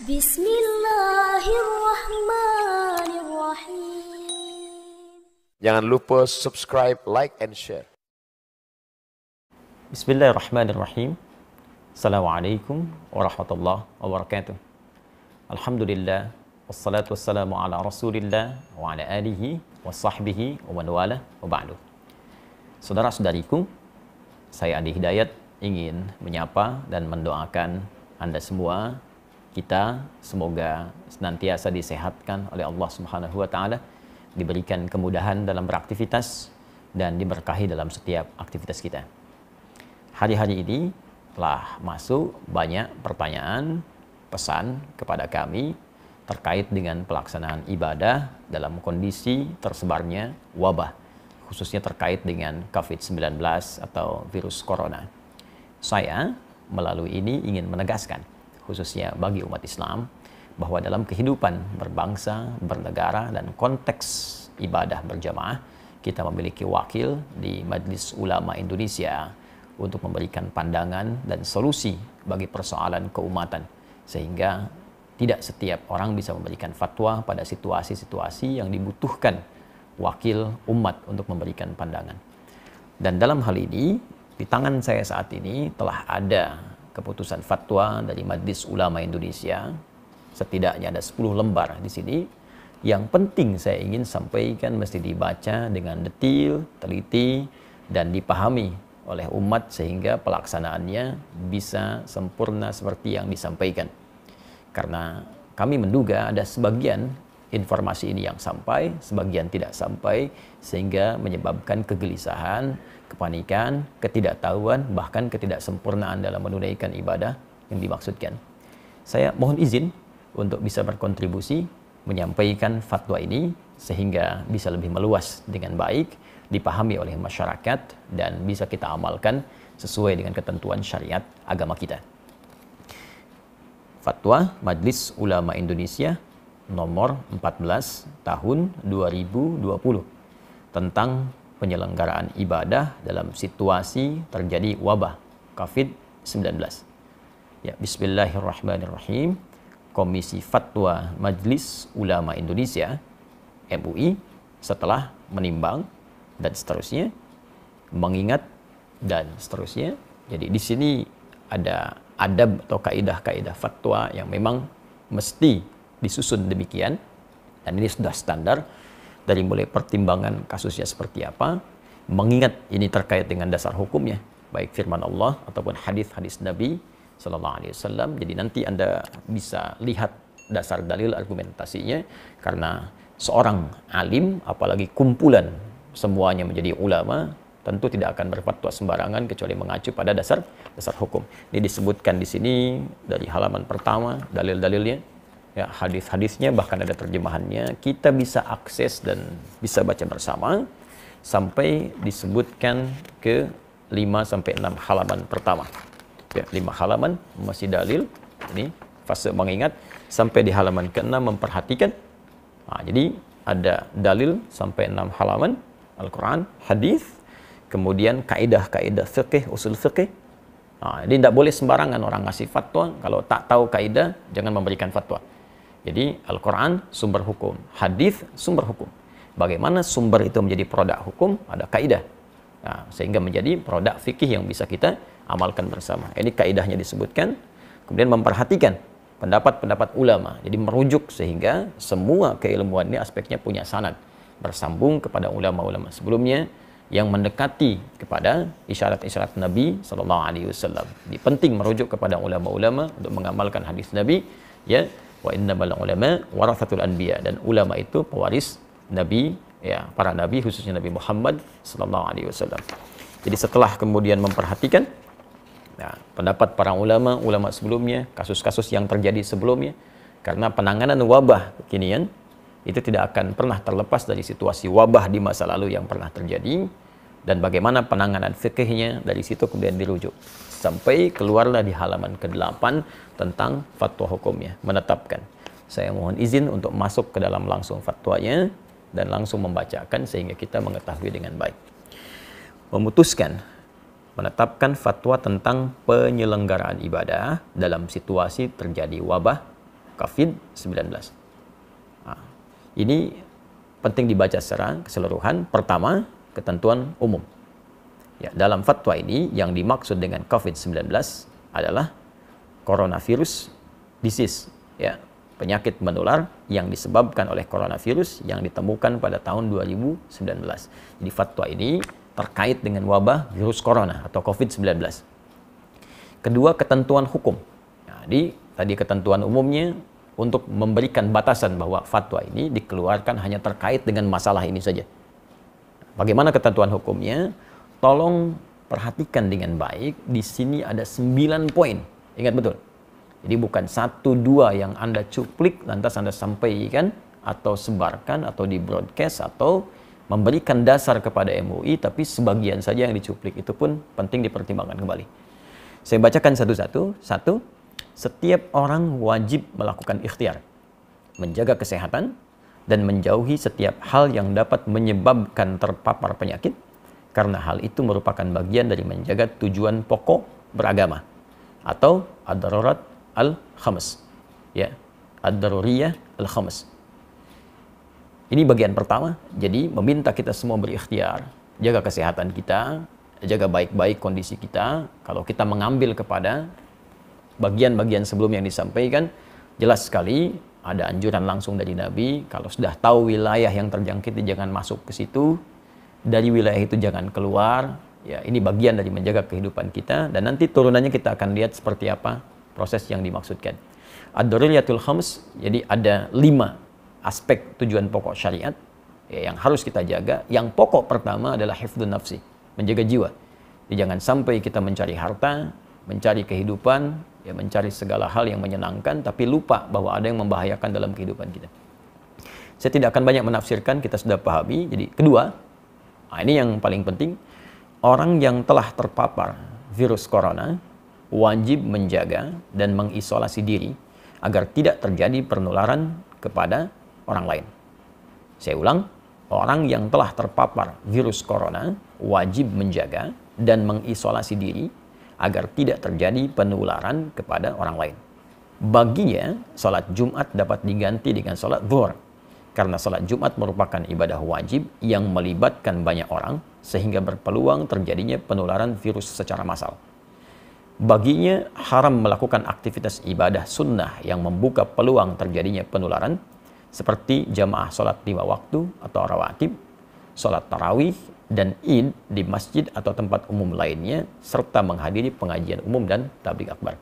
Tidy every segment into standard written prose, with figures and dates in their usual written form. Bismillahirrahmanirrahim. Jangan lupa subscribe, like, and share. Bismillahirrahmanirrahim. Assalamualaikum warahmatullahi wabarakatuh. Alhamdulillah, wassalatu wassalamu ala rasulillah wa ala alihi wa sahbihi wa man wala wa ba'du. Saudara-saudariku, saya Adi Hidayat ingin menyapa dan mendoakan Anda semua. Kita semoga senantiasa disehatkan oleh Allah Subhanahu wa Ta'ala, diberikan kemudahan dalam beraktivitas, dan diberkahi dalam setiap aktivitas kita. Hari-hari ini telah masuk banyak pertanyaan, pesan kepada kami terkait dengan pelaksanaan ibadah dalam kondisi tersebarnya wabah, khususnya terkait dengan COVID-19 atau virus corona. Saya melalui ini ingin menegaskan, khususnya bagi umat Islam, bahwa dalam kehidupan berbangsa, bernegara, dan konteks ibadah berjamaah, kita memiliki wakil di Majelis Ulama Indonesia untuk memberikan pandangan dan solusi bagi persoalan keumatan, sehingga tidak setiap orang bisa memberikan fatwa pada situasi-situasi yang dibutuhkan wakil umat untuk memberikan pandangan. Dan dalam hal ini, di tangan saya saat ini telah ada keputusan fatwa dari Majelis Ulama Indonesia, setidaknya ada 10 lembar di sini. Yang penting saya ingin sampaikan mesti dibaca dengan detil, teliti, dan dipahami oleh umat sehingga pelaksanaannya bisa sempurna seperti yang disampaikan. Karena kami menduga ada sebagian informasi ini yang sampai, sebagian tidak sampai, sehingga menyebabkan kegelisahan, kepanikan, ketidaktahuan, bahkan ketidaksempurnaan dalam menunaikan ibadah yang dimaksudkan. Saya mohon izin untuk bisa berkontribusi menyampaikan fatwa ini sehingga bisa lebih meluas dengan baik, dipahami oleh masyarakat, dan bisa kita amalkan sesuai dengan ketentuan syariat agama kita. Fatwa Majelis Ulama Indonesia nomor 14 tahun 2020 tentang penyelenggaraan ibadah dalam situasi terjadi wabah COVID-19. Ya, bismillahirrahmanirrahim. Komisi Fatwa Majelis Ulama Indonesia MUI setelah menimbang dan seterusnya, mengingat dan seterusnya. Jadi di sini ada adab atau kaidah-kaidah fatwa yang memang mesti disusun demikian, dan ini sudah standar dari mulai pertimbangan kasusnya seperti apa, mengingat ini terkait dengan dasar hukumnya, baik firman Allah ataupun hadis-hadis Nabi SAW. Jadi nanti Anda bisa lihat dasar dalil argumentasinya, karena seorang alim, apalagi kumpulan semuanya menjadi ulama, tentu tidak akan berfatwa sembarangan kecuali mengacu pada dasar hukum. Ini disebutkan di sini dari halaman pertama dalil-dalilnya. Ya, hadis-hadisnya bahkan ada terjemahannya, kita bisa akses dan bisa baca bersama sampai disebutkan ke 5-6 halaman pertama. Ya, 5 halaman masih dalil, ini fase mengingat, sampai di halaman ke-6 memperhatikan. Nah, jadi ada dalil sampai 6 halaman, Al-Quran, hadis, kemudian kaidah-kaidah fiqih, usul fiqih. Nah, jadi tidak boleh sembarangan orang ngasih fatwa, kalau tak tahu kaidah jangan memberikan fatwa. Jadi Al-Quran sumber hukum, hadis sumber hukum. Bagaimana sumber itu menjadi produk hukum? Ada kaidah. Nah, sehingga menjadi produk fikih yang bisa kita amalkan bersama. Ini kaidahnya disebutkan, kemudian memperhatikan pendapat-pendapat ulama. Jadi merujuk sehingga semua keilmuan ini aspeknya punya sanad, bersambung kepada ulama-ulama sebelumnya yang mendekati kepada isyarat-isyarat Nabi SAW. Jadi penting merujuk kepada ulama-ulama untuk mengamalkan hadis Nabi, ya. Wa innamal ulama warathatul anbiya, dan ulama itu pewaris nabi, ya, para nabi khususnya Nabi Muhammad SAW. Jadi setelah kemudian memperhatikan, nah, pendapat para ulama sebelumnya, kasus-kasus yang terjadi sebelumnya, karena penanganan wabah kekinian itu tidak akan pernah terlepas dari situasi wabah di masa lalu yang pernah terjadi, dan bagaimana penanganan fikihnya, dari situ kemudian dirujuk. Sampai keluarlah di halaman ke-8 tentang fatwa hukumnya, menetapkan. Saya mohon izin untuk masuk ke dalam langsung fatwanya dan langsung membacakan sehingga kita mengetahui dengan baik. Memutuskan, menetapkan fatwa tentang penyelenggaraan ibadah dalam situasi terjadi wabah COVID-19. Nah, ini penting dibaca secara keseluruhan. Pertama, ketentuan umum. Ya, dalam fatwa ini yang dimaksud dengan COVID-19 adalah coronavirus disease, ya, penyakit menular yang disebabkan oleh coronavirus yang ditemukan pada tahun 2019. Jadi fatwa ini terkait dengan wabah virus corona atau COVID-19. Kedua, ketentuan hukum. Jadi tadi ketentuan umumnya untuk memberikan batasan bahwa fatwa ini dikeluarkan hanya terkait dengan masalah ini saja. Bagaimana ketentuan hukumnya? Tolong perhatikan dengan baik, di sini ada 9 poin. Ingat betul. Jadi bukan 1-2 yang Anda cuplik lantas Anda sampaikan atau sebarkan atau di broadcast atau memberikan dasar kepada MUI, tapi sebagian saja yang dicuplik itu pun penting dipertimbangkan kembali. Saya bacakan satu-satu. Satu, setiap orang wajib melakukan ikhtiar, menjaga kesehatan dan menjauhi setiap hal yang dapat menyebabkan terpapar penyakit. Karena hal itu merupakan bagian dari menjaga tujuan pokok beragama atau Ad-Daruriah Al-Khamas, ya, Ad-Daruriah Al-Khamas. Ini bagian pertama. Jadi meminta kita semua berikhtiar, jaga kesehatan kita, jaga baik-baik kondisi kita. Kalau kita mengambil kepada bagian-bagian sebelum yang disampaikan, jelas sekali ada anjuran langsung dari Nabi. Kalau sudah tahu wilayah yang terjangkit, jangan masuk ke situ. Dari wilayah itu jangan keluar, ya, ini bagian dari menjaga kehidupan kita, dan nanti turunannya kita akan lihat seperti apa proses yang dimaksudkan. Ad-Daruriyatul Khams, jadi ada 5 aspek tujuan pokok syariat, ya, yang harus kita jaga. Yang pokok pertama adalah Hifdzun Nafsi, menjaga jiwa. Jadi jangan sampai kita mencari harta, mencari kehidupan, ya, mencari segala hal yang menyenangkan, tapi lupa bahwa ada yang membahayakan dalam kehidupan kita. Saya tidak akan banyak menafsirkan, kita sudah pahami. Jadi kedua, nah, ini yang paling penting, orang yang telah terpapar virus corona wajib menjaga dan mengisolasi diri agar tidak terjadi penularan kepada orang lain. Saya ulang, orang yang telah terpapar virus corona wajib menjaga dan mengisolasi diri agar tidak terjadi penularan kepada orang lain. Baginya, sholat Jumat dapat diganti dengan sholat Zuhur. Karena sholat Jumat merupakan ibadah wajib yang melibatkan banyak orang sehingga berpeluang terjadinya penularan virus secara massal. Baginya haram melakukan aktivitas ibadah sunnah yang membuka peluang terjadinya penularan seperti jamaah sholat 5 waktu atau rawatib, sholat tarawih, dan id di masjid atau tempat umum lainnya serta menghadiri pengajian umum dan tabligh akbar.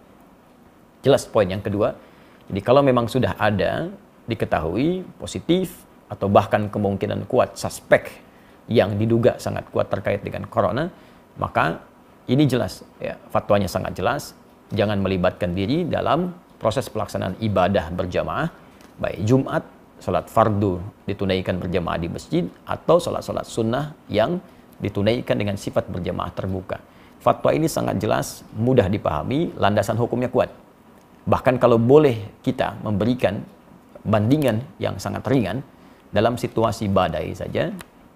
Jelas poin yang kedua, jadi kalau memang sudah ada diketahui positif atau bahkan kemungkinan kuat suspek yang diduga sangat kuat terkait dengan corona, maka ini jelas, ya, fatwanya sangat jelas, jangan melibatkan diri dalam proses pelaksanaan ibadah berjamaah, baik Jumat, sholat fardu ditunaikan berjamaah di masjid, atau sholat-sholat sunnah yang ditunaikan dengan sifat berjamaah terbuka. Fatwa ini sangat jelas, mudah dipahami, landasan hukumnya kuat. Bahkan kalau boleh kita memberikan bandingan yang sangat ringan, dalam situasi badai saja,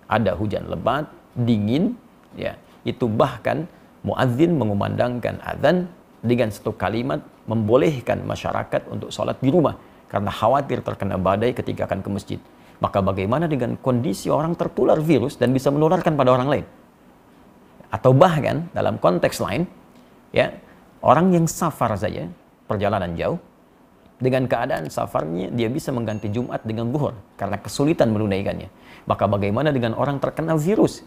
ada hujan lebat, dingin, ya, itu bahkan muadzin mengumandangkan azan dengan satu kalimat membolehkan masyarakat untuk sholat di rumah karena khawatir terkena badai ketika akan ke masjid. Maka bagaimana dengan kondisi orang tertular virus dan bisa menularkan pada orang lain? Atau bahkan dalam konteks lain, ya, orang yang safar saja, perjalanan jauh, dengan keadaan safarnya dia bisa mengganti Jumat dengan zuhur karena kesulitan menunaikannya. Maka bagaimana dengan orang terkena virus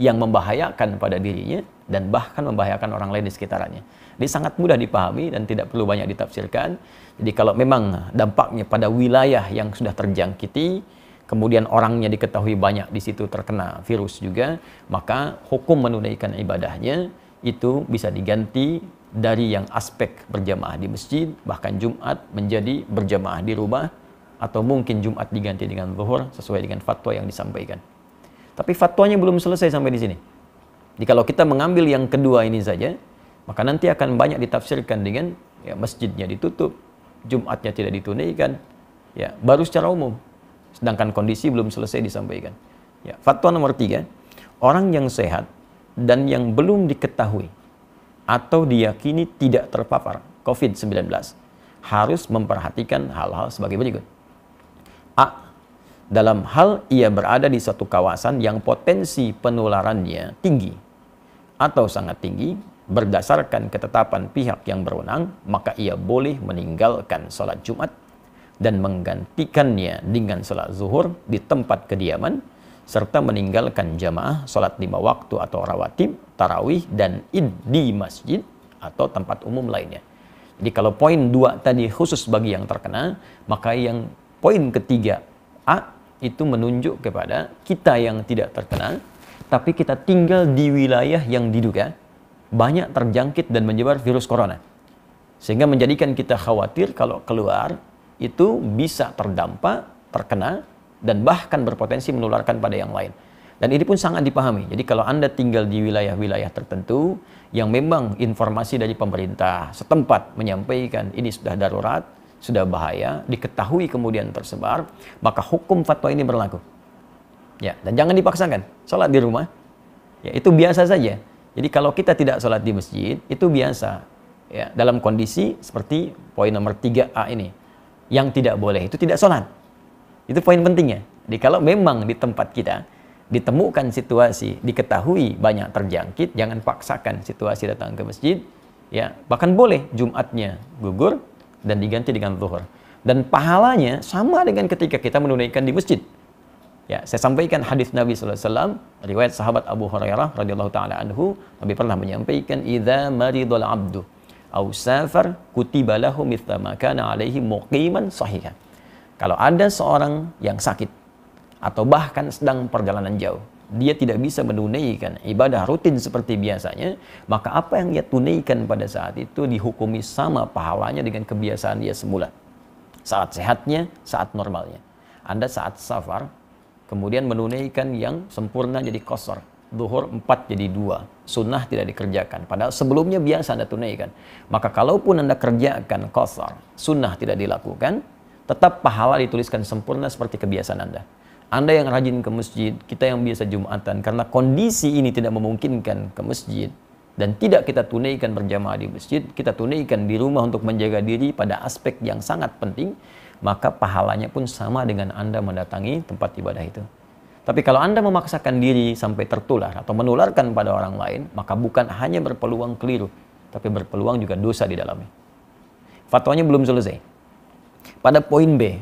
yang membahayakan pada dirinya dan bahkan membahayakan orang lain di sekitarannya? Ini sangat mudah dipahami dan tidak perlu banyak ditafsirkan. Jadi kalau memang dampaknya pada wilayah yang sudah terjangkiti, kemudian orangnya diketahui banyak di situ terkena virus juga, maka hukum menunaikan ibadahnya itu bisa diganti dari yang aspek berjamaah di masjid, bahkan Jumat menjadi berjamaah di rumah, atau mungkin Jumat diganti dengan zuhur sesuai dengan fatwa yang disampaikan. Tapi fatwanya belum selesai sampai di sini. Jadi kalau kita mengambil yang kedua ini saja, maka nanti akan banyak ditafsirkan dengan, ya, masjidnya ditutup, Jumatnya tidak ditunaikan, ya, baru secara umum. Sedangkan kondisi belum selesai disampaikan. Ya, fatwa nomor 3, orang yang sehat dan yang belum diketahui atau diyakini tidak terpapar COVID-19 harus memperhatikan hal-hal sebagai berikut. A. Dalam hal ia berada di suatu kawasan yang potensi penularannya tinggi atau sangat tinggi, berdasarkan ketetapan pihak yang berwenang, maka ia boleh meninggalkan sholat Jumat dan menggantikannya dengan sholat zuhur di tempat kediaman, serta meninggalkan jamaah sholat 5 waktu atau rawatib, tarawih, dan id di masjid atau tempat umum lainnya. Jadi kalau poin 2 tadi khusus bagi yang terkena, maka yang poin ketiga A itu menunjuk kepada kita yang tidak terkena, tapi kita tinggal di wilayah yang diduga banyak terjangkit dan menyebar virus corona, sehingga menjadikan kita khawatir kalau keluar itu bisa terdampak, terkena, dan bahkan berpotensi menularkan pada yang lain. Dan ini pun sangat dipahami. Jadi kalau Anda tinggal di wilayah-wilayah tertentu yang memang informasi dari pemerintah setempat menyampaikan ini sudah darurat, sudah bahaya, diketahui kemudian tersebar, maka hukum fatwa ini berlaku. Ya, dan jangan dipaksakan. Salat di rumah, ya, itu biasa saja. Jadi kalau kita tidak sholat di masjid, itu biasa. Ya, dalam kondisi seperti poin nomor 3A ini. Yang tidak boleh itu tidak sholat. Itu poin pentingnya. Jadi kalau memang di tempat kita ditemukan situasi, diketahui banyak terjangkit, jangan paksakan situasi datang ke masjid. Ya, bahkan boleh Jumatnya gugur dan diganti dengan zuhur. Dan pahalanya sama dengan ketika kita menunaikan di masjid. Ya, saya sampaikan hadis Nabi SAW, riwayat sahabat Abu Hurairah radhiyallahu taala anhu. Nabi pernah menyampaikan, "Idza maridul abdu aw safar kutiba lahu mithla ma kana alaihi muqiman sahiha." Kalau ada seorang yang sakit atau bahkan sedang perjalanan jauh, dia tidak bisa menunaikan ibadah rutin seperti biasanya, maka apa yang dia tunaikan pada saat itu dihukumi sama pahalanya dengan kebiasaan dia semula. Saat sehatnya, saat normalnya. Anda saat safar kemudian menunaikan yang sempurna jadi qasar. Zuhur 4 jadi 2. Sunnah tidak dikerjakan. Padahal sebelumnya biasa Anda tunaikan. Maka kalaupun Anda kerjakan qasar, sunnah tidak dilakukan, tetap pahala dituliskan sempurna seperti kebiasaan Anda. Anda yang rajin ke masjid, kita yang biasa Jumatan, karena kondisi ini tidak memungkinkan ke masjid, dan tidak kita tunaikan berjamaah di masjid, kita tunaikan di rumah untuk menjaga diri pada aspek yang sangat penting, maka pahalanya pun sama dengan Anda mendatangi tempat ibadah itu. Tapi kalau Anda memaksakan diri sampai tertular atau menularkan pada orang lain, maka bukan hanya berpeluang keliru, tapi berpeluang juga dosa di dalamnya. Fatwanya belum selesai. Pada poin B,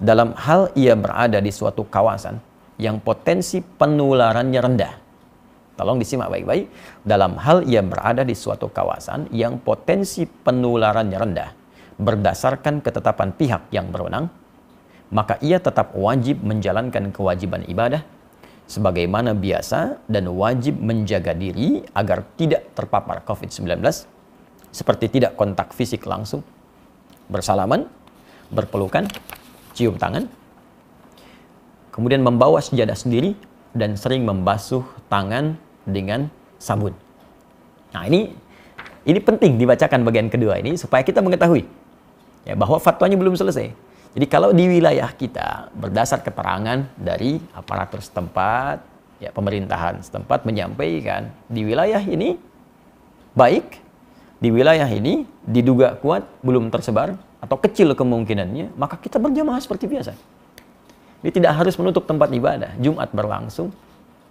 dalam hal ia berada di suatu kawasan yang potensi penularannya rendah. Tolong disimak baik-baik. Dalam hal ia berada di suatu kawasan yang potensi penularannya rendah, berdasarkan ketetapan pihak yang berwenang, maka ia tetap wajib menjalankan kewajiban ibadah sebagaimana biasa dan wajib menjaga diri agar tidak terpapar COVID-19, seperti tidak kontak fisik langsung, bersalaman, berpelukan, cium tangan, kemudian membawa sejadah sendiri, dan sering membasuh tangan dengan sabun. Nah, ini penting dibacakan bagian kedua ini supaya kita mengetahui ya, bahwa fatwanya belum selesai. Jadi kalau di wilayah kita berdasar keterangan dari aparatur setempat, ya, pemerintahan setempat menyampaikan di wilayah ini baik, di wilayah ini diduga kuat, belum tersebar atau kecil kemungkinannya, maka kita berjamaah seperti biasa. Jadi tidak harus menutup tempat ibadah. Jumat berlangsung,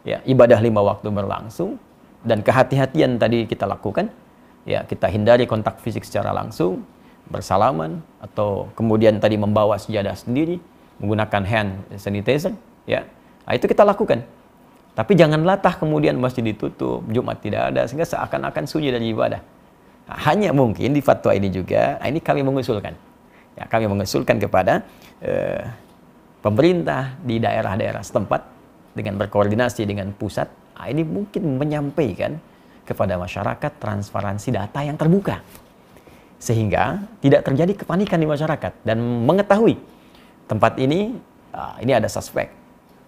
ya, ibadah 5 waktu berlangsung, dan kehati-hatian tadi kita lakukan. Ya, kita hindari kontak fisik secara langsung, bersalaman, atau kemudian tadi membawa sejadah sendiri, menggunakan hand sanitizer, ya, nah, itu kita lakukan. Tapi jangan latah kemudian masjid ditutup, Jumat tidak ada, sehingga seakan-akan sunyi dari ibadah. Nah, hanya mungkin di fatwa ini juga, nah, ini kami mengusulkan. Ya, kami mengusulkan kepada pemerintah di daerah-daerah setempat dengan berkoordinasi dengan pusat, nah, ini mungkin menyampaikan kepada masyarakat transparansi data yang terbuka, sehingga tidak terjadi kepanikan di masyarakat dan mengetahui tempat ini ada suspek,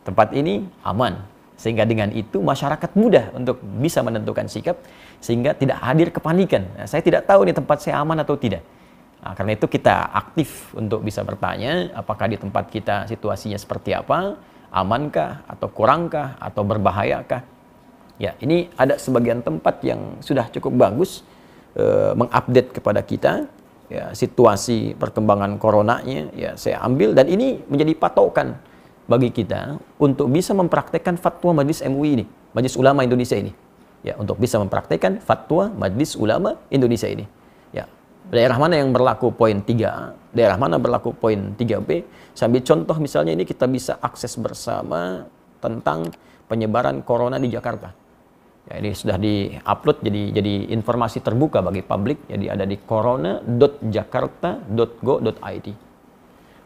tempat ini aman, sehingga dengan itu masyarakat mudah untuk bisa menentukan sikap sehingga tidak hadir kepanikan. Nah, saya tidak tahu nih tempat saya aman atau tidak. Nah, karena itu kita aktif untuk bisa bertanya apakah di tempat kita situasinya seperti apa, amankah atau kurangkah atau berbahayakah. Ya, ini ada sebagian tempat yang sudah cukup bagus mengupdate kepada kita ya, situasi perkembangan coronanya, ya saya ambil, dan ini menjadi patokan bagi kita untuk bisa mempraktekkan fatwa Majelis MUI ini, Majelis Ulama Indonesia ini, ya, untuk bisa mempraktekkan fatwa Majelis Ulama Indonesia ini, ya. Daerah mana yang berlaku poin 3A, daerah mana berlaku poin 3B. Sambil contoh misalnya ini kita bisa akses bersama tentang penyebaran corona di Jakarta. Ya, ini sudah di-upload jadi informasi terbuka bagi publik. Jadi ada di corona.jakarta.go.id.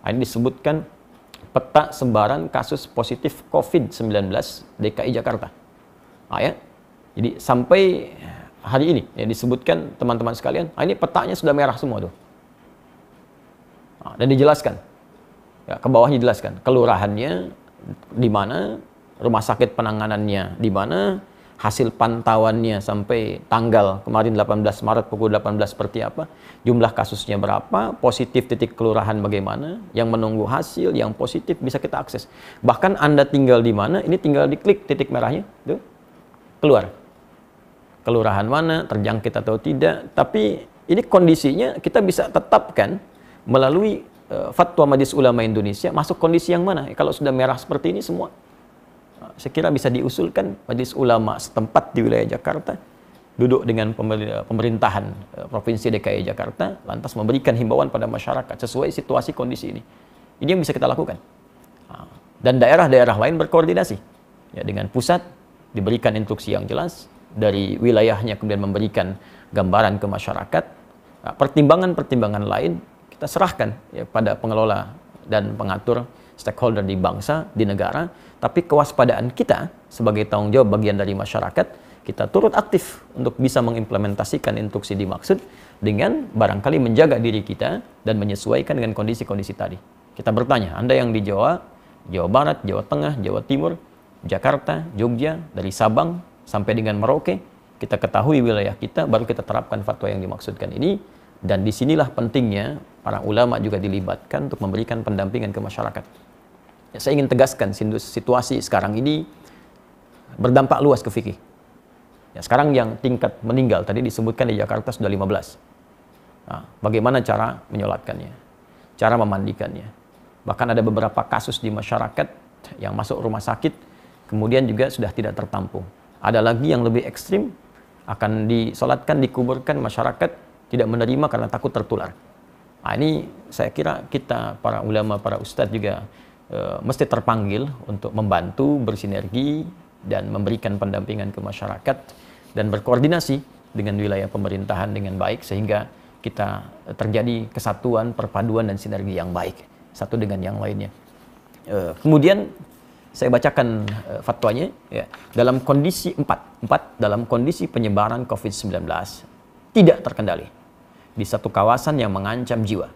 Ini disebutkan peta sebaran kasus positif COVID-19 DKI Jakarta. Ya. Jadi sampai hari ini ya, disebutkan teman-teman sekalian, ini petanya sudah merah semua tuh, dan dijelaskan ya, ke bawahnya dijelaskan kelurahannya di mana, rumah sakit penanganannya di mana, hasil pantauannya sampai tanggal kemarin 18 Maret pukul 18 seperti apa, jumlah kasusnya berapa, positif titik kelurahan bagaimana, yang menunggu hasil, yang positif bisa kita akses. Bahkan Anda tinggal di mana, ini tinggal diklik titik merahnya tuh, keluar kelurahan mana, terjangkit atau tidak. Tapi ini kondisinya kita bisa tetapkan melalui fatwa Majelis Ulama Indonesia masuk kondisi yang mana. Kalau sudah merah seperti ini semua, saya kira bisa diusulkan Majelis Ulama setempat di wilayah Jakarta duduk dengan pemerintahan Provinsi DKI Jakarta, lantas memberikan himbauan pada masyarakat sesuai situasi kondisi ini. Ini yang bisa kita lakukan. Dan daerah-daerah lain berkoordinasi ya, dengan pusat, diberikan instruksi yang jelas dari wilayahnya, kemudian memberikan gambaran ke masyarakat. Pertimbangan-pertimbangan lain kita serahkan ya, pada pengelola dan pengatur stakeholder di bangsa, di negara. Tapi kewaspadaan kita sebagai tanggung jawab bagian dari masyarakat, kita turut aktif untuk bisa mengimplementasikan instruksi dimaksud dengan barangkali menjaga diri kita dan menyesuaikan dengan kondisi-kondisi tadi. Kita bertanya, Anda yang di Jawa, Jawa Barat, Jawa Tengah, Jawa Timur, Jakarta, Jogja, dari Sabang sampai dengan Merauke, kita ketahui wilayah kita, baru kita terapkan fatwa yang dimaksudkan ini. Dan disinilah pentingnya para ulama juga dilibatkan untuk memberikan pendampingan ke masyarakat. Ya, saya ingin tegaskan, situasi sekarang ini berdampak luas ke fikih. Ya, sekarang yang tingkat meninggal tadi disebutkan di Jakarta sudah 15. Nah, bagaimana cara menyolatkannya, cara memandikannya. Bahkan ada beberapa kasus di masyarakat yang masuk rumah sakit, kemudian juga sudah tidak tertampung. Ada lagi yang lebih ekstrim, akan disolatkan, dikuburkan, masyarakat tidak menerima karena takut tertular. Nah, ini saya kira kita, para ulama, para ustadz juga mesti terpanggil untuk membantu, bersinergi, dan memberikan pendampingan ke masyarakat, dan berkoordinasi dengan wilayah pemerintahan dengan baik, sehingga kita terjadi kesatuan, perpaduan, dan sinergi yang baik, satu dengan yang lainnya. Kemudian, saya bacakan fatwanya ya. Dalam kondisi 4 dalam kondisi penyebaran COVID-19 tidak terkendali di satu kawasan yang mengancam jiwa,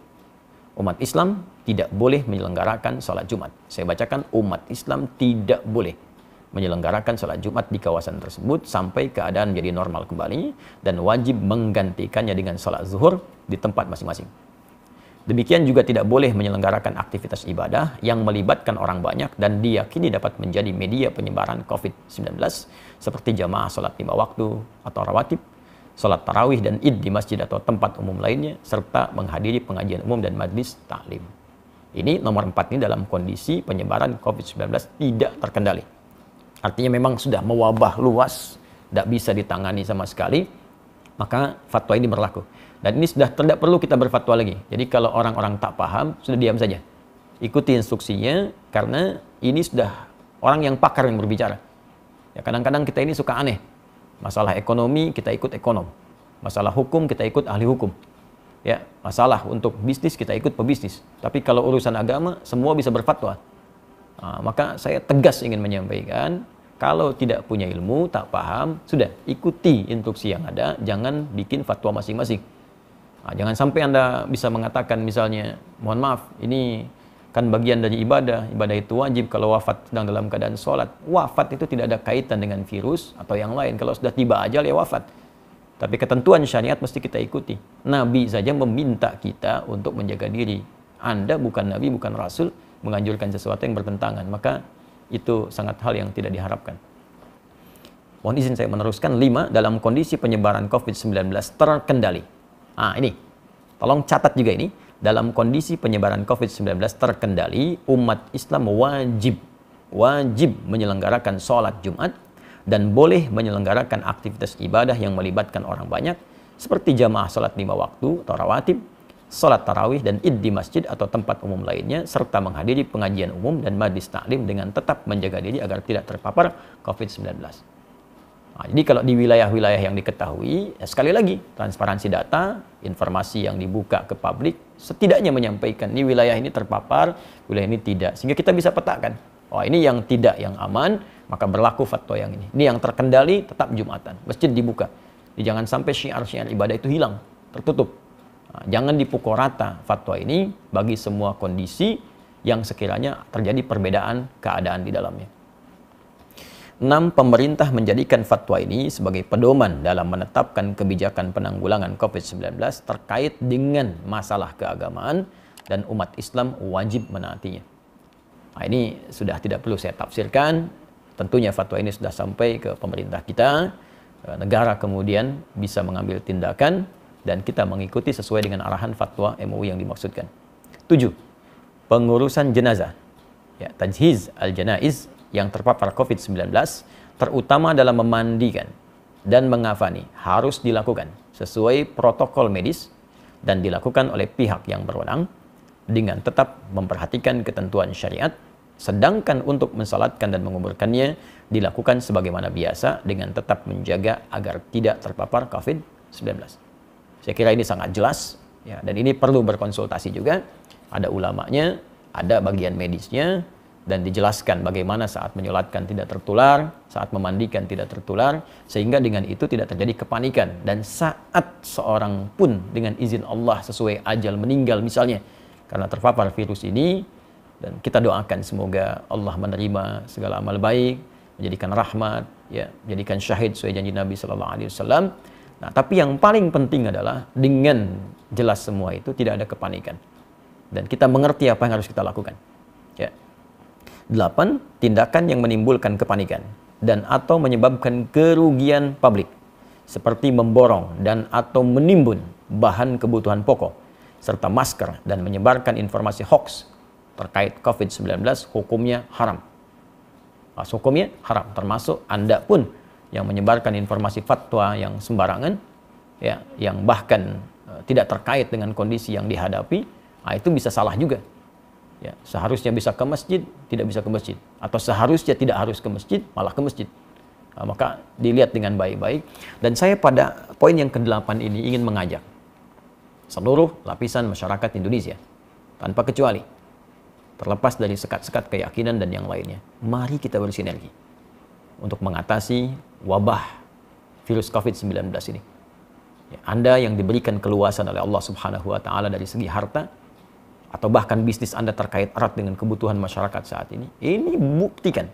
umat Islam tidak boleh menyelenggarakan sholat Jumat. Saya bacakan, umat Islam tidak boleh menyelenggarakan sholat Jumat di kawasan tersebut sampai keadaan menjadi normal kembali, dan wajib menggantikannya dengan sholat zuhur di tempat masing-masing. Demikian juga tidak boleh menyelenggarakan aktivitas ibadah yang melibatkan orang banyak dan diyakini dapat menjadi media penyebaran COVID-19, seperti jamaah sholat 5 waktu atau rawatib, sholat tarawih dan id di masjid atau tempat umum lainnya, serta menghadiri pengajian umum dan majlis taklim. Ini nomor 4 ini dalam kondisi penyebaran COVID-19 tidak terkendali. Artinya memang sudah mewabah luas, tidak bisa ditangani sama sekali, maka fatwa ini berlaku. Dan ini sudah tidak perlu kita berfatwa lagi. Jadi kalau orang-orang tak paham, sudah diam saja. Ikuti instruksinya, karena ini sudah orang yang pakar yang berbicara. Ya, kadang-kadang kita ini suka aneh. Masalah ekonomi, kita ikut ekonom. Masalah hukum, kita ikut ahli hukum. Ya, masalah untuk bisnis, kita ikut pebisnis. Tapi kalau urusan agama, semua bisa berfatwa. Nah, maka saya tegas ingin menyampaikan, kalau tidak punya ilmu, tak paham, sudah ikuti instruksi yang ada, jangan bikin fatwa masing-masing. Nah, jangan sampai Anda bisa mengatakan misalnya, mohon maaf, ini kan bagian dari ibadah, ibadah itu wajib kalau wafat sedang dalam keadaan sholat. Wafat itu tidak ada kaitan dengan virus atau yang lain. Kalau sudah tiba ajal ya wafat. Tapi ketentuan syariat mesti kita ikuti. Nabi saja meminta kita untuk menjaga diri. Anda bukan Nabi, bukan Rasul, menganjurkan sesuatu yang bertentangan. Maka itu sangat hal yang tidak diharapkan. Mohon izin saya meneruskan. 5. Dalam kondisi penyebaran COVID-19 terkendali. Ini Tolong catat juga ini, dalam kondisi penyebaran COVID-19 terkendali, umat Islam wajib menyelenggarakan sholat Jumat dan boleh menyelenggarakan aktivitas ibadah yang melibatkan orang banyak seperti jamaah sholat 5 waktu atau rawatib, sholat tarawih dan id di masjid atau tempat umum lainnya, serta menghadiri pengajian umum dan majlis taklim dengan tetap menjaga diri agar tidak terpapar COVID-19. Nah, jadi kalau di wilayah-wilayah yang diketahui, sekali lagi, transparansi data, informasi yang dibuka ke publik, setidaknya menyampaikan, ini wilayah ini terpapar, wilayah ini tidak. Sehingga kita bisa petakan, oh ini yang tidak, yang aman, maka berlaku fatwa yang ini. Ini yang terkendali, tetap Jumatan, masjid dibuka. Jadi jangan sampai syiar-syiar ibadah itu hilang, tertutup. Nah, jangan dipukul rata fatwa ini bagi semua kondisi yang sekiranya terjadi perbedaan keadaan di dalamnya. 6. Pemerintah menjadikan fatwa ini sebagai pedoman dalam menetapkan kebijakan penanggulangan COVID-19 terkait dengan masalah keagamaan dan umat Islam wajib menaatinya. Nah, ini sudah tidak perlu saya tafsirkan. Tentunya fatwa ini sudah sampai ke pemerintah kita. Negara kemudian bisa mengambil tindakan dan kita mengikuti sesuai dengan arahan fatwa MUI yang dimaksudkan. 7. Pengurusan jenazah. Ya, tajhiz al-janaiz yang terpapar COVID-19, terutama dalam memandikan dan mengafani, harus dilakukan sesuai protokol medis dan dilakukan oleh pihak yang berwenang dengan tetap memperhatikan ketentuan syariat, sedangkan untuk mensalatkan dan menguburkannya dilakukan sebagaimana biasa dengan tetap menjaga agar tidak terpapar COVID-19. Saya kira ini sangat jelas, ya, dan ini perlu berkonsultasi juga, ada ulamanya, ada bagian medisnya, dan dijelaskan bagaimana saat menyolatkan tidak tertular, saat memandikan tidak tertular, sehingga dengan itu tidak terjadi kepanikan. Dan saat seorang pun dengan izin Allah sesuai ajal meninggal misalnya, karena terpapar virus ini, dan kita doakan semoga Allah menerima segala amal baik, menjadikan rahmat, ya, menjadikan syahid sesuai janji Nabi SAW. Nah, tapi yang paling penting adalah dengan jelas semua itu tidak ada kepanikan. Dan kita mengerti apa yang harus kita lakukan. Ya. 8. Tindakan yang menimbulkan kepanikan dan atau menyebabkan kerugian publik seperti memborong dan atau menimbun bahan kebutuhan pokok serta masker dan menyebarkan informasi hoax terkait COVID-19 hukumnya haram. Mas, hukumnya haram, termasuk Anda pun yang menyebarkan informasi fatwa yang sembarangan, ya, yang bahkan tidak terkait dengan kondisi yang dihadapi, nah, itu bisa salah juga. Ya, seharusnya bisa ke masjid, tidak bisa ke masjid. Atau seharusnya tidak harus ke masjid, malah ke masjid. Nah, maka dilihat dengan baik-baik. Dan saya pada poin yang ke-8 ini ingin mengajak seluruh lapisan masyarakat Indonesia, tanpa kecuali, terlepas dari sekat-sekat keyakinan dan yang lainnya. Mari kita bersinergi untuk mengatasi wabah virus COVID-19 ini. Ya, Anda yang diberikan keluasan oleh Allah Subhanahu wa Ta'ala dari segi harta, atau bahkan bisnis Anda terkait erat dengan kebutuhan masyarakat saat ini buktikan.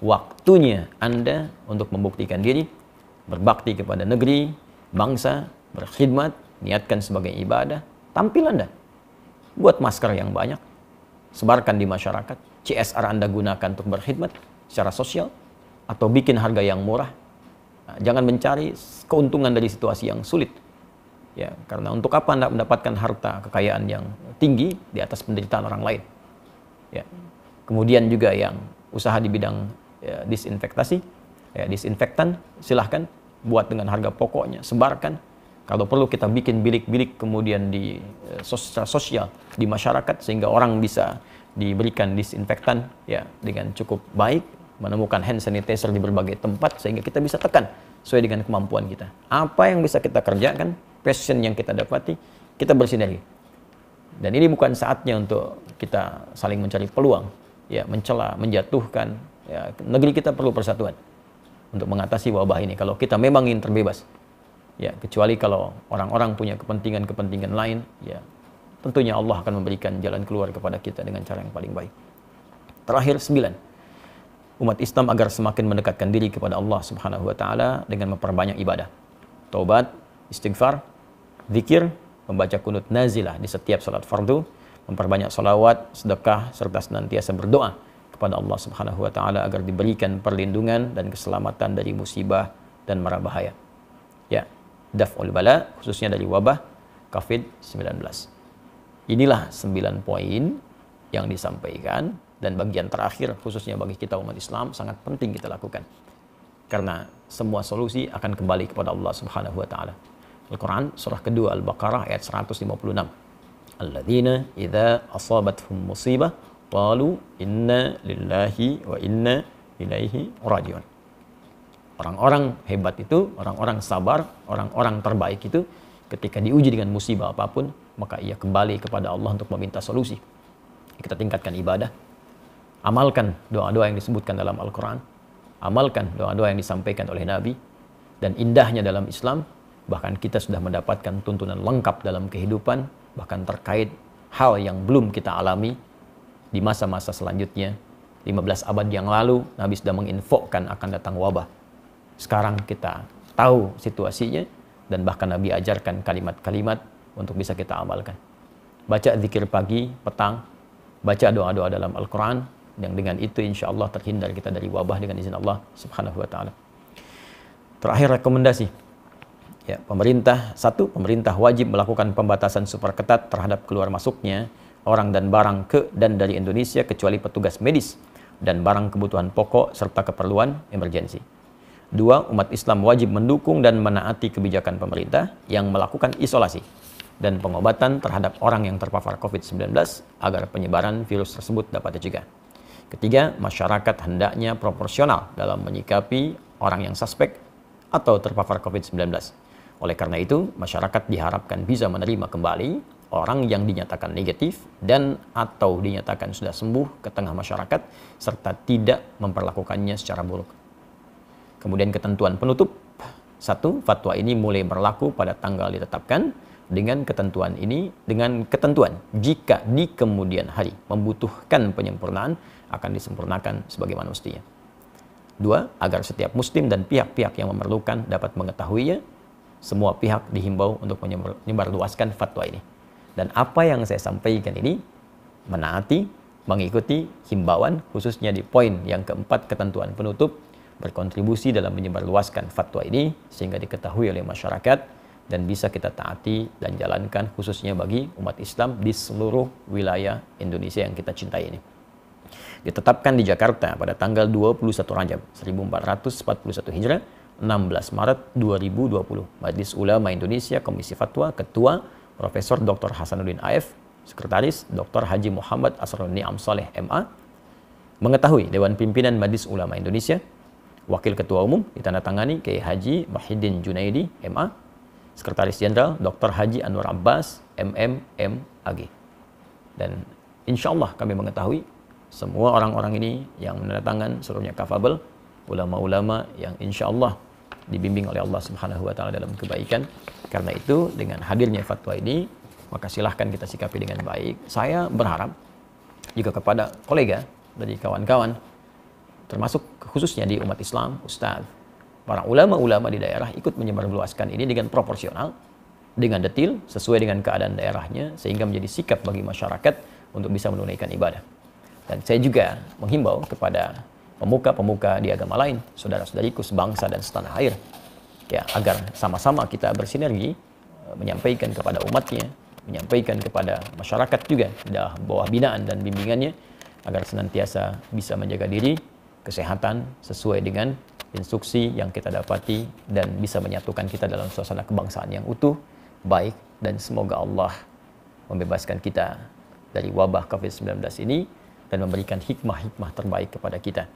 Waktunya Anda untuk membuktikan diri, berbakti kepada negeri, bangsa, berkhidmat, niatkan sebagai ibadah, tampil Anda. Buat masker yang banyak, sebarkan di masyarakat, CSR Anda gunakan untuk berkhidmat secara sosial, atau bikin harga yang murah. Nah, jangan mencari keuntungan dari situasi yang sulit. Ya, karena untuk apa Anda mendapatkan harta kekayaan yang tinggi di atas penderitaan orang lain? Ya. Kemudian juga yang usaha di bidang ya, disinfektasi, ya, disinfektan, silahkan buat dengan harga pokoknya, sebarkan. Kalau perlu kita bikin bilik-bilik kemudian di sosial, di masyarakat, sehingga orang bisa diberikan disinfektan ya, dengan cukup baik, menemukan hand sanitizer di berbagai tempat, sehingga kita bisa tekan sesuai dengan kemampuan kita. Apa yang bisa kita kerjakan? Passion yang kita dapati, kita bersinergi. Dan ini bukan saatnya untuk kita saling mencari peluang, ya, mencela, menjatuhkan. Ya, negeri kita perlu persatuan untuk mengatasi wabah ini. Kalau kita memang ingin terbebas, ya, kecuali kalau orang-orang punya kepentingan-kepentingan lain, ya, tentunya Allah akan memberikan jalan keluar kepada kita dengan cara yang paling baik. Terakhir, 9. Umat Islam agar semakin mendekatkan diri kepada Allah Subhanahu wa Ta'ala dengan memperbanyak ibadah, taubat, istighfar, zikir, membaca kunut nazilah di setiap salat fardu, memperbanyak salawat, sedekah, serta senantiasa berdoa kepada Allah Subhanahu wa Ta'ala agar diberikan perlindungan dan keselamatan dari musibah dan mara bahaya. Ya, daf'ul bala, khususnya dari wabah, COVID-19. Inilah 9 poin yang disampaikan, dan bagian terakhir khususnya bagi kita umat Islam sangat penting kita lakukan. Karena semua solusi akan kembali kepada Allah Subhanahu wa taala. Al-Qur'an surah kedua Al-Baqarah ayat 156. Alladzina idza asabathum musibah qalu inna lillahi wa inna ilaihi rajiun. Orang-orang hebat itu, orang-orang sabar, orang-orang terbaik itu ketika diuji dengan musibah apapun, maka ia kembali kepada Allah untuk meminta solusi. Kita tingkatkan ibadah, amalkan doa-doa yang disebutkan dalam Al-Quran, amalkan doa-doa yang disampaikan oleh Nabi, dan indahnya dalam Islam, bahkan kita sudah mendapatkan tuntunan lengkap dalam kehidupan, bahkan terkait hal yang belum kita alami di masa-masa selanjutnya. 15 abad yang lalu, Nabi sudah menginfokan akan datang wabah. Sekarang kita tahu situasinya, dan bahkan Nabi ajarkan kalimat-kalimat untuk bisa kita amalkan. Baca zikir pagi, petang, baca doa-doa dalam Al-Quran, yang dengan itu insya Allah terhindar kita dari wabah dengan izin Allah Subhanahu wa ta'ala. Terakhir rekomendasi. Ya, pemerintah, satu, pemerintah wajib melakukan pembatasan super ketat terhadap keluar masuknya orang dan barang ke dan dari Indonesia kecuali petugas medis dan barang kebutuhan pokok serta keperluan emergensi. Dua, umat Islam wajib mendukung dan menaati kebijakan pemerintah yang melakukan isolasi dan pengobatan terhadap orang yang terpapar COVID-19 agar penyebaran virus tersebut dapat dicegah. Ketiga, masyarakat hendaknya proporsional dalam menyikapi orang yang suspek atau terpapar COVID-19. Oleh karena itu, masyarakat diharapkan bisa menerima kembali orang yang dinyatakan negatif dan atau dinyatakan sudah sembuh ke tengah masyarakat serta tidak memperlakukannya secara buruk. Kemudian ketentuan penutup. Satu, fatwa ini mulai berlaku pada tanggal ditetapkan. Dengan ketentuan jika di kemudian hari membutuhkan penyempurnaan akan disempurnakan sebagaimana mestinya. Dua, agar setiap muslim dan pihak-pihak yang memerlukan dapat mengetahuinya. Semua pihak dihimbau untuk menyebarluaskan fatwa ini. Dan apa yang saya sampaikan ini menaati, mengikuti himbauan khususnya di poin yang keempat ketentuan penutup, berkontribusi dalam menyebarluaskan fatwa ini sehingga diketahui oleh masyarakat dan bisa kita taati dan jalankan khususnya bagi umat Islam di seluruh wilayah Indonesia yang kita cintai ini. Ditetapkan di Jakarta pada tanggal 21 Rajab 1441 Hijrah, 16 Maret 2020. Majelis Ulama Indonesia Komisi Fatwa, Ketua Profesor Dr. Hasanuddin AF, Sekretaris Dr. Haji Muhammad Asrani Amsaleh MA, mengetahui Dewan Pimpinan Majelis Ulama Indonesia, Wakil Ketua Umum ditandatangani Kiai Haji Muhyiddin Junaidi MA, Sekretaris Jenderal Dr. Haji Anwar Abbas MMMAG. Dan insya Allah kami mengetahui semua orang-orang ini yang menandatangan seluruhnya kafabel, ulama-ulama yang insya Allah dibimbing oleh Allah Subhanahu wa ta'ala dalam kebaikan. Karena itu dengan hadirnya fatwa ini, maka silahkan kita sikapi dengan baik. Saya berharap juga kepada kolega dari kawan-kawan, termasuk khususnya di umat Islam, Ustadz, para ulama-ulama di daerah ikut menyebarluaskan ini dengan proporsional, dengan detil, sesuai dengan keadaan daerahnya, sehingga menjadi sikap bagi masyarakat untuk bisa menunaikan ibadah. Dan saya juga menghimbau kepada pemuka-pemuka di agama lain, saudara-saudariku sebangsa dan setanah air, ya, agar sama-sama kita bersinergi menyampaikan kepada umatnya, menyampaikan kepada masyarakat juga di bawah binaan dan bimbingannya, agar senantiasa bisa menjaga diri, kesehatan sesuai dengan instruksi yang kita dapati dan bisa menyatukan kita dalam suasana kebangsaan yang utuh, baik, dan semoga Allah membebaskan kita dari wabah COVID-19 ini dan memberikan hikmah-hikmah terbaik kepada kita.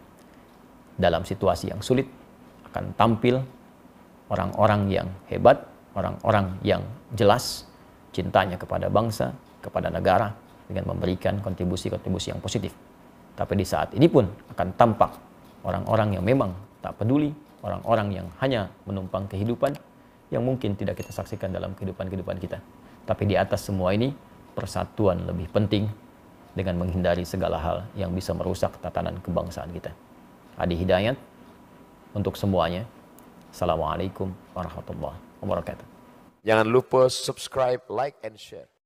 Dalam situasi yang sulit akan tampil orang-orang yang hebat, orang-orang yang jelas cintanya kepada bangsa, kepada negara dengan memberikan kontribusi-kontribusi yang positif. Tapi di saat ini pun akan tampak orang-orang yang memang tak peduli, orang-orang yang hanya menumpang kehidupan yang mungkin tidak kita saksikan dalam kehidupan-kehidupan kita. Tapi di atas semua ini persatuan lebih penting dengan menghindari segala hal yang bisa merusak tatanan kebangsaan kita. Adi Hidayat untuk semuanya. Assalamualaikum warahmatullahi wabarakatuh. Jangan lupa subscribe, like, and share.